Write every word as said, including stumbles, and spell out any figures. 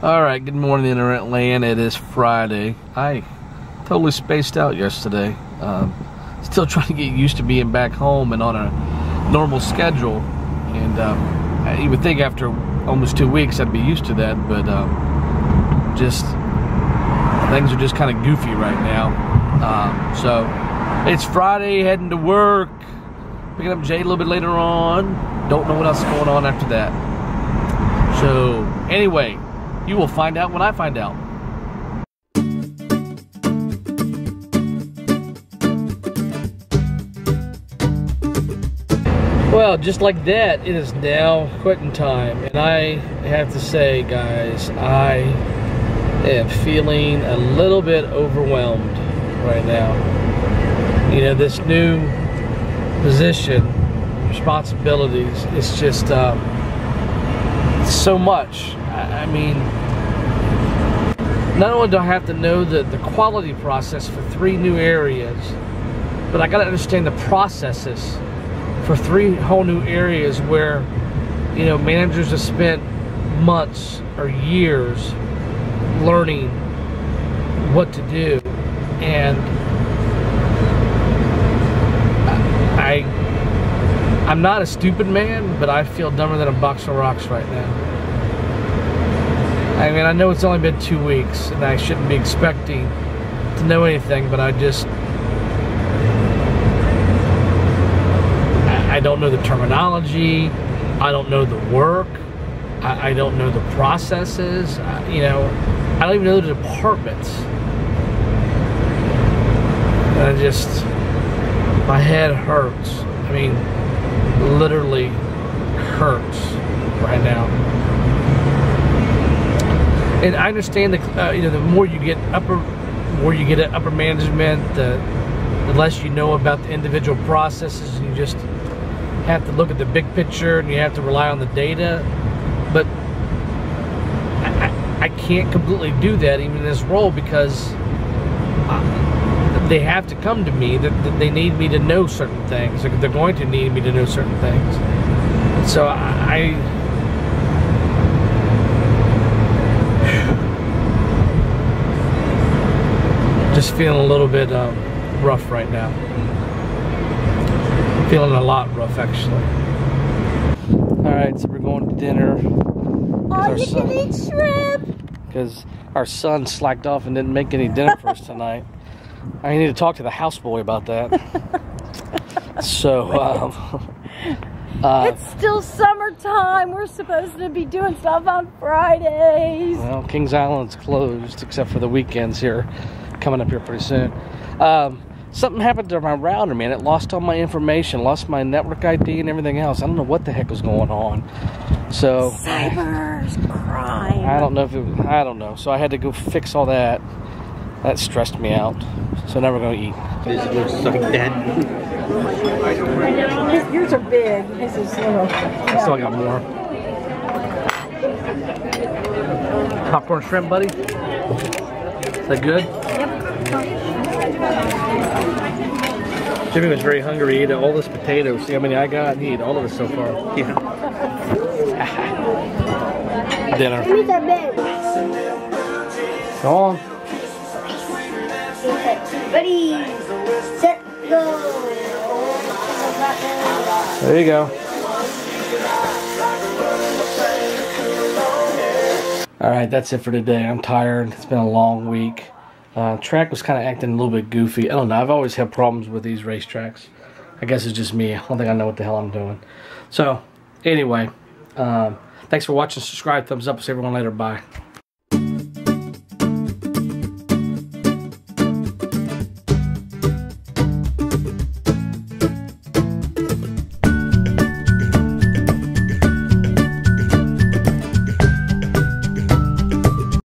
Alright, good morning, Internet Land. It is Friday. I totally spaced out yesterday. Um, still trying to get used to being back home and on a normal schedule. And um, you would think after almost two weeks I'd be used to that, but um, just things are just kind of goofy right now. Um, so it's Friday, heading to work, picking up Jade a little bit later on. Don't know what else is going on after that. So anyway, you will find out when I find out. Well, just like that, it is now quitting time. And I have to say, guys, I am feeling a little bit overwhelmed right now. You know, this new position, responsibilities, it's just uh, so much. I mean, not only do I have to know the, the quality process for three new areas, but I got to understand the processes for three whole new areas where, you know, managers have spent months or years learning what to do. And I, I'm not a stupid man, but I feel dumber than a box of rocks right now. I mean, I know it's only been two weeks, and I shouldn't be expecting to know anything, but I just... I don't know the terminology, I don't know the work, I, I don't know the processes, I, you know, I don't even know the departments. And I just... my head hurts. I mean, literally hurts right now. And I understand that uh, you know, the more you get upper, more you get at upper management, the, the less you know about the individual processes, and you just have to look at the big picture, and you have to rely on the data. But I, I, I can't completely do that, even in this role, because I, they have to come to me. That, that they need me to know certain things. They're going to need me to know certain things. And so I. I Just feeling a little bit um, rough right now. Feeling a lot rough, actually. All right, so we're going to dinner. Oh, our you son, can eat shrimp. Because our son slacked off and didn't make any dinner for us tonight. I need to talk to the houseboy about that. So, um, uh, it's still summertime. We're supposed to be doing stuff on Fridays. Well, Kings Island's closed except for the weekends here. Coming up here pretty soon. Um, something happened to my router, man. It lost all my information, lost my network I D and everything else. I don't know what the heck was going on. So cyber crime. I don't know if it was, I don't know. So I had to go fix all that. That stressed me out. So now we're gonna eat. This looks like that. Yours are big. This is little. I still got more. Popcorn shrimp, buddy. Is that good? Jimmy was very hungry. He ate all this potatoes. See how many I got? He ate all of it so far. Yeah. Dinner. Go on. Ready, set, go. There you go. All right, that's it for today. I'm tired. It's been a long week. Uh, track was kind of acting a little bit goofy. I don't know. I've always had problems with these racetracks. I guess it's just me. I don't think I know what the hell I'm doing. So, anyway, um, thanks for watching. Subscribe, thumbs up. I'll see everyone later. Bye.